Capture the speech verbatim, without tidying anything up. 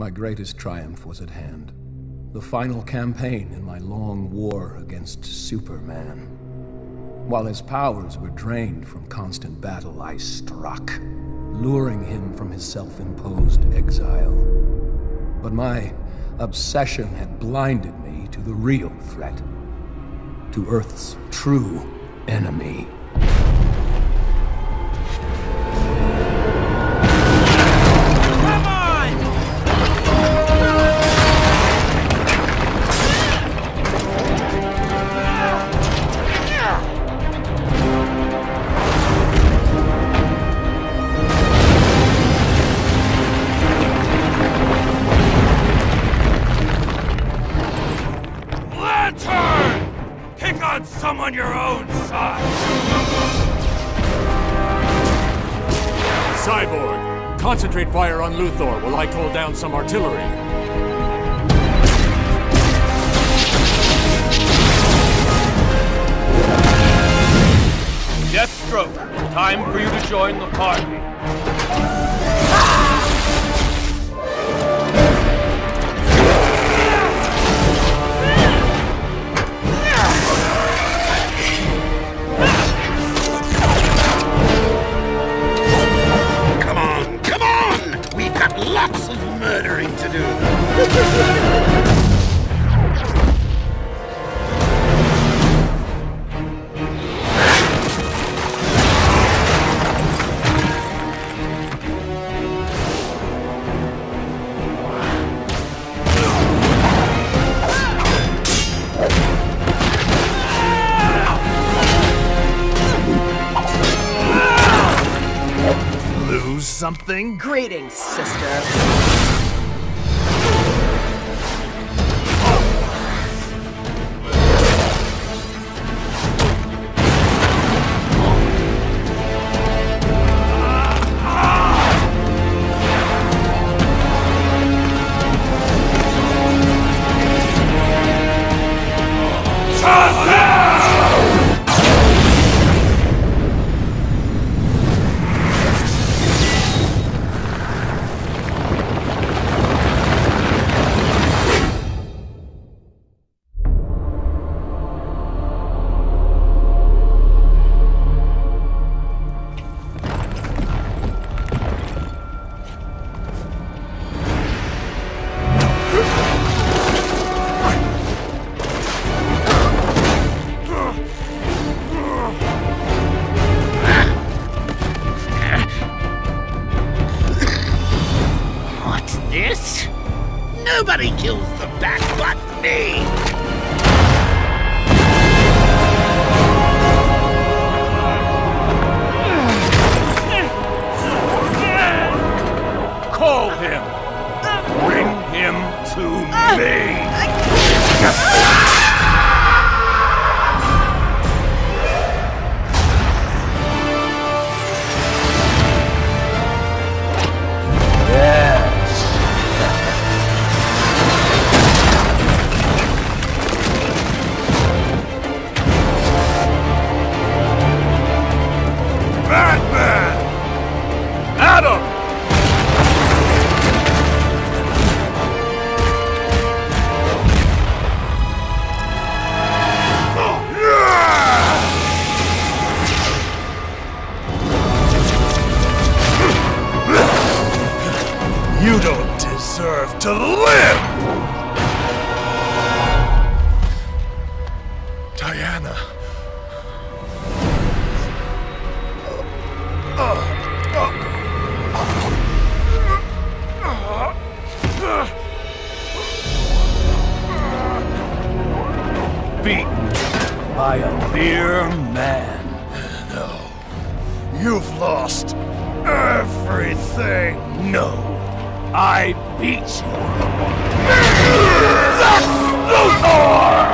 My greatest triumph was at hand. The final campaign in my long war against Superman. While his powers were drained from constant battle, I struck, luring him from his self-imposed exile. But my obsession had blinded me to the real threat, to Earth's true enemy. Cyborg, concentrate fire on Luthor while I call down some artillery. Deathstroke, time for you to join the party. Lots of murdering to do. Lose something? Greetings, sister. This? Nobody kills the bat but me! Call him! Bring him to me! Yeah. You don't deserve to live! Diana. Beaten by a mere man. No. You've lost everything. No. I beat you! That's Luthor!